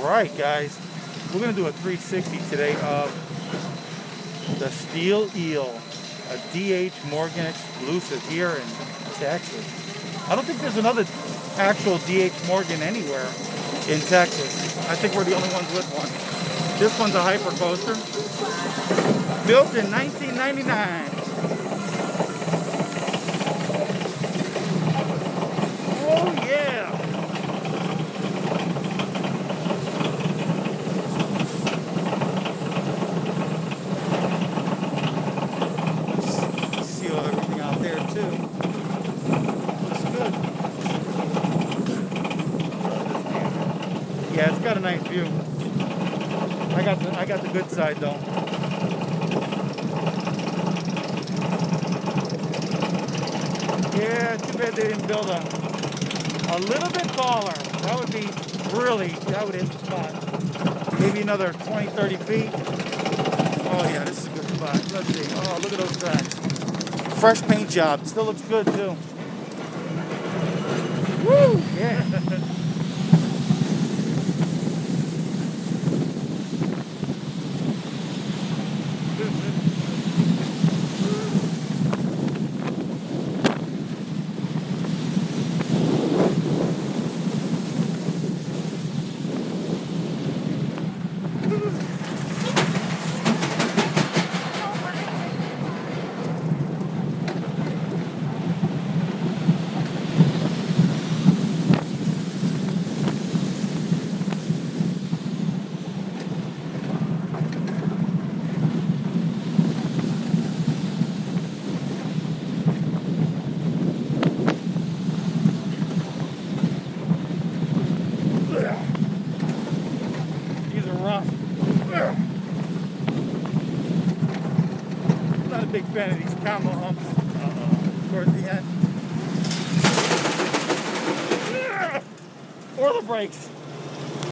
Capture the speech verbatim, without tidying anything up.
Alright guys, we're going to do a three sixty today of the Steel Eel, a D H Morgan exclusive here in Texas. I don't think there's another actual D H Morgan anywhere in Texas. I think we're the only ones with one. This one's a hypercoaster, built in nineteen ninety-nine. Yeah, it's got a nice view. I got the I got the good side though. Yeah, too bad they didn't build a a little bit taller. That would be really that would hit the spot. Maybe another twenty, thirty feet. Oh yeah, this is a good spot. Let's see. Oh, look at those tracks. Fresh paint job. Still looks good too. Woo! Yeah. Big fan of these combo humps uh-oh. towards the end. Or the brakes.